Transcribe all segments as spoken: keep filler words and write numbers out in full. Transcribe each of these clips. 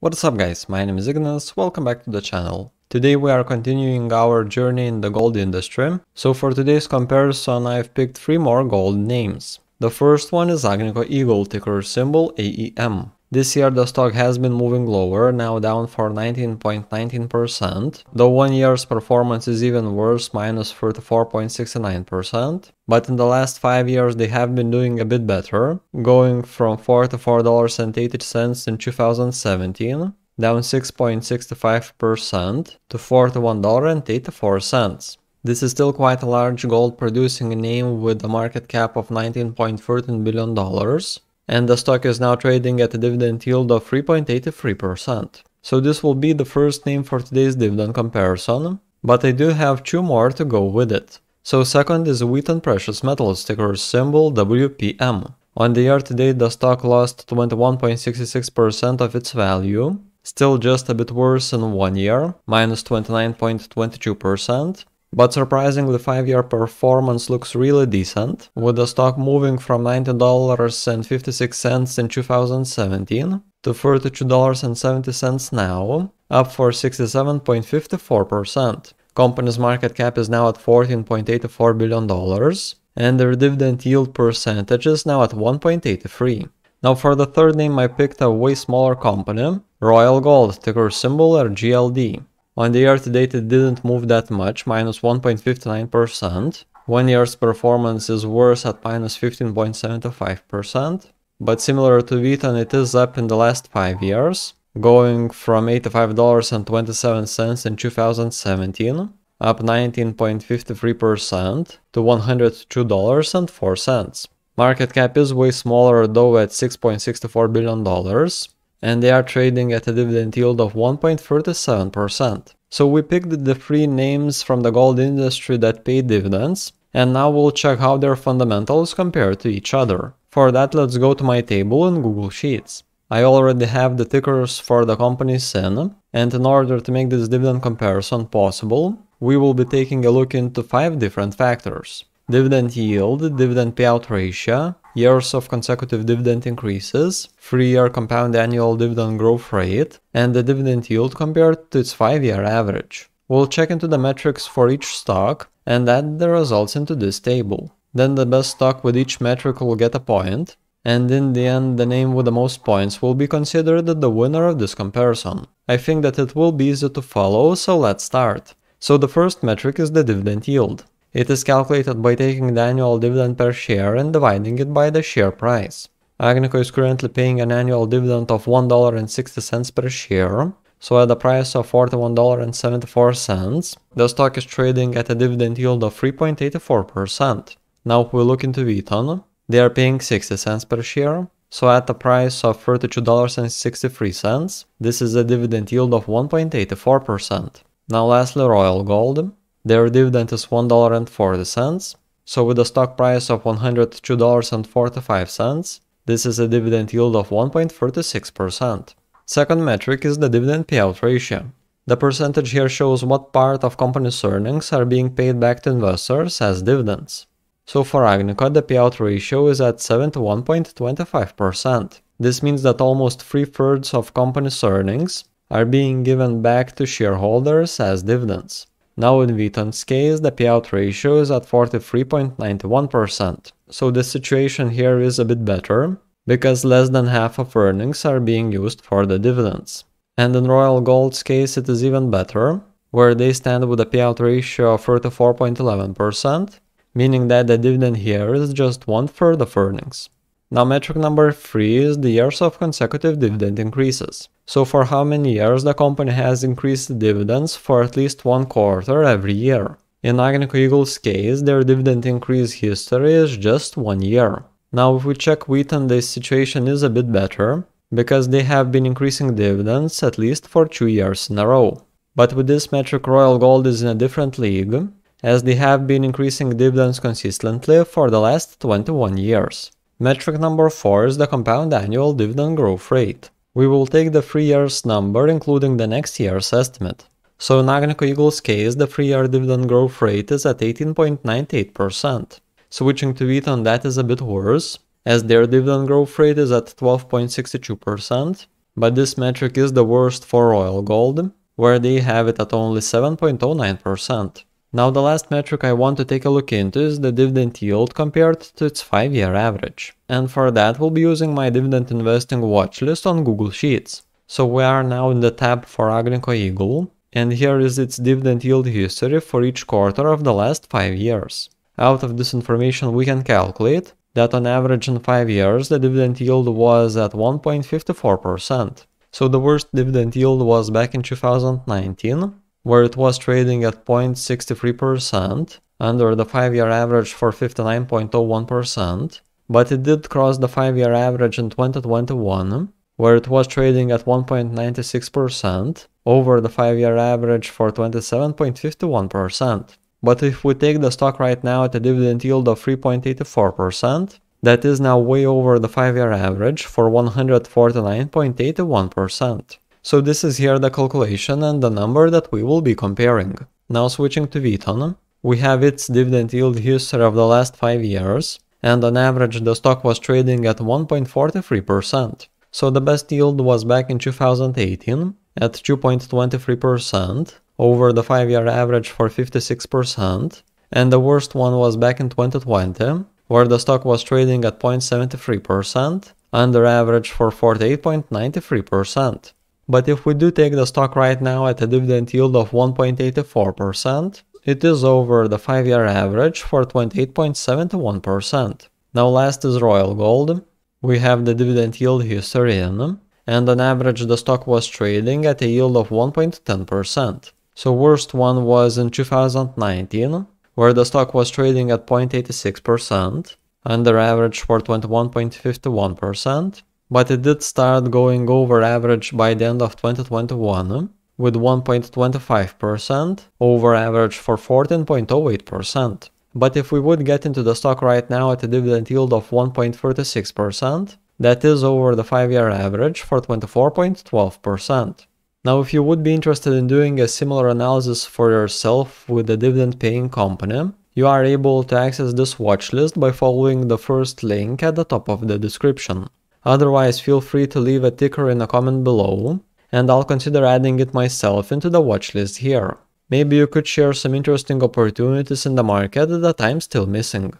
What's up guys, my name is Ignas, welcome back to the channel. Today we are continuing our journey in the gold industry, so for today's comparison I've picked three more gold names. The first one is Agnico Eagle, ticker symbol A E M. This year the stock has been moving lower, now down for nineteen point one nine percent, though one year's performance is even worse, minus thirty-four point six nine percent. But in the last five years they have been doing a bit better, going from forty-four dollars and eighty cents in two thousand seventeen, down six point six five percent, to forty-one dollars and eighty-four cents. This is still quite a large gold producing name with a market cap of nineteen point one three billion dollars, and the stock is now trading at a dividend yield of three point eight three percent. So this will be the first name for today's dividend comparison, but I do have two more to go with it. So second is Wheaton Precious Metals, ticker symbol W P M. On the year to date the stock lost twenty-one point six six percent of its value, still just a bit worse in one year, minus twenty-nine point two two percent, but surprisingly five year performance looks really decent, with the stock moving from ninety dollars and fifty-six cents in two thousand seventeen to thirty-two dollars and seventy cents now, up for sixty-seven point five four percent. Company's market cap is now at fourteen point eight four billion dollars, and their dividend yield percentage is now at one point eight three. Now for the third name I picked a way smaller company, Royal Gold, ticker symbol R G L D. On the year to date it didn't move that much, minus one point five nine percent, one year's performance is worse at minus fifteen point seven five percent, but similar to Wheaton it is up in the last five years, going from eighty-five dollars and twenty-seven cents in two thousand seventeen, up nineteen point five three percent, to one hundred two dollars and four cents. Market cap is way smaller though at six point six four billion dollars, and they are trading at a dividend yield of one point three seven percent. So we picked the three names from the gold industry that pay dividends, and now we'll check how their fundamentals compare to each other. For that let's go to my table in Google Sheets. I already have the tickers for the companies in, and in order to make this dividend comparison possible, we will be taking a look into five different factors. Dividend yield, dividend payout ratio, years of consecutive dividend increases, three year compound annual dividend growth rate, and the dividend yield compared to its five year average. We'll check into the metrics for each stock and add the results into this table. Then the best stock with each metric will get a point, and in the end the name with the most points will be considered the winner of this comparison. I think that it will be easy to follow, so let's start. So the first metric is the dividend yield. It is calculated by taking the annual dividend per share and dividing it by the share price. Agnico is currently paying an annual dividend of one dollar and sixty cents per share, so at the price of forty-one dollars and seventy-four cents, the stock is trading at a dividend yield of three point eight four percent. Now if we look into Wheaton, they are paying sixty cents per share, so at the price of thirty-two dollars and sixty-three cents, this is a dividend yield of one point eight four percent. Now lastly Royal Gold, their dividend is one dollar and forty cents, so with a stock price of one hundred two dollars and forty-five cents, this is a dividend yield of one point three six percent. Second metric is the dividend payout ratio. The percentage here shows what part of company's earnings are being paid back to investors as dividends. So for Agnico, the payout ratio is at seventy-one point two five percent. This means that almost three thirds of company's earnings are being given back to shareholders as dividends. Now in Wheaton's case, the payout ratio is at forty-three point nine one percent. So the situation here is a bit better, because less than half of earnings are being used for the dividends. And in Royal Gold's case it is even better, where they stand with a payout ratio of thirty-four point one one percent, meaning that the dividend here is just one third of earnings. Now metric number three is the years of consecutive dividend increases. So for how many years the company has increased dividends for at least one quarter every year. In Agnico Eagle's case, their dividend increase history is just one year. Now if we check Wheaton, the situation is a bit better, because they have been increasing dividends at least for two years in a row. But with this metric Royal Gold is in a different league, as they have been increasing dividends consistently for the last twenty-one years. Metric number four is the compound annual dividend growth rate. We will take the three years number including the next year's estimate. So in Agnico Eagle's case the three year dividend growth rate is at eighteen point nine eight percent. Switching to Wheaton that is a bit worse, as their dividend growth rate is at twelve point six two percent, but this metric is the worst for Royal Gold, where they have it at only seven point zero nine percent. Now the last metric I want to take a look into is the dividend yield compared to its five year average. And for that we'll be using my dividend investing watchlist on Google Sheets. So we are now in the tab for Agnico Eagle, and here is its dividend yield history for each quarter of the last five years. Out of this information we can calculate that on average in five years the dividend yield was at one point five four percent. So the worst dividend yield was back in two thousand nineteen, where it was trading at zero point six three percent, under the five year average for fifty-nine point zero one percent, but it did cross the five year average in twenty twenty-one, where it was trading at one point nine six percent, over the five year average for twenty-seven point five one percent. But if we take the stock right now at a dividend yield of three point eight four percent, that is now way over the five year average for one hundred forty-nine point eight one percent. So this is here the calculation and the number that we will be comparing. Now switching to Wheaton, we have its dividend yield history of the last five years, and on average the stock was trading at one point four three percent. So the best yield was back in two thousand eighteen at two point two three percent, over the five year average for fifty-six percent, and the worst one was back in twenty twenty, where the stock was trading at zero point seven three percent, under average for forty-eight point nine three percent. But if we do take the stock right now at a dividend yield of one point eight four percent, it is over the five year average for twenty-eight point seven one percent. Now last is Royal Gold. We have the dividend yield history in, and on average the stock was trading at a yield of one point one zero percent. So worst one was in two thousand nineteen, where the stock was trading at zero point eight six percent, under average for twenty-one point five one percent, but it did start going over average by the end of twenty twenty-one, with one point two five percent, over average for fourteen point zero eight percent. But if we would get into the stock right now at a dividend yield of one point three six percent, that is over the five year average for twenty-four point one two percent. Now if you would be interested in doing a similar analysis for yourself with a dividend paying company, you are able to access this watchlist by following the first link at the top of the description. Otherwise, feel free to leave a ticker in a comment below, and I'll consider adding it myself into the watchlist here. Maybe you could share some interesting opportunities in the market that I'm still missing.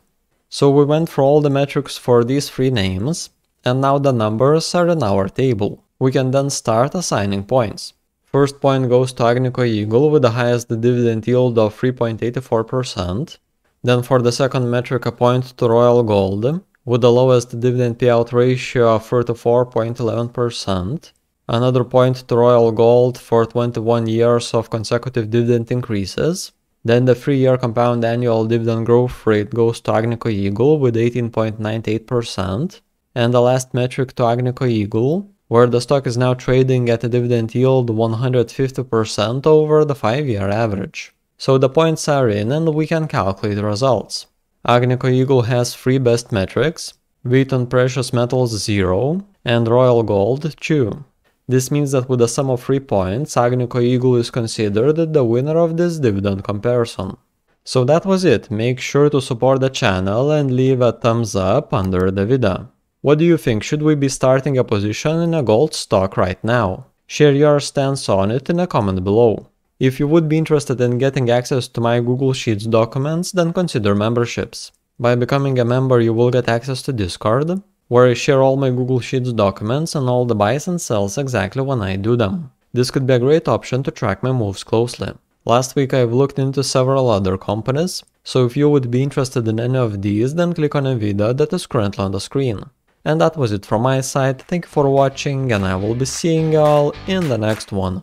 So we went through all the metrics for these three names, and now the numbers are in our table. We can then start assigning points. First point goes to Agnico Eagle with the highest dividend yield of three point eight four percent. Then for the second metric a point to Royal Gold, with the lowest dividend payout ratio of thirty-four point one one percent. Another point to Royal Gold for twenty-one years of consecutive dividend increases. Then the three year compound annual dividend growth rate goes to Agnico Eagle with eighteen point nine eight percent. And the last metric to Agnico Eagle, where the stock is now trading at a dividend yield one hundred fifty percent over the five year average. So the points are in and we can calculate results. Agnico Eagle has three best metrics, Wheaton Precious Metals zero, and Royal Gold two. This means that with a sum of three points, Agnico Eagle is considered the winner of this dividend comparison. So that was it. Make sure to support the channel and leave a thumbs up under the video. What do you think? Should we be starting a position in a gold stock right now? Share your stance on it in a comment below. If you would be interested in getting access to my Google Sheets documents, then consider memberships. By becoming a member you will get access to Discord, where I share all my Google Sheets documents and all the buys and sells exactly when I do them. This could be a great option to track my moves closely. Last week I've looked into several other companies, so if you would be interested in any of these, then click on a video that is currently on the screen. And that was it from my side. Thank you for watching, and I will be seeing y'all in the next one.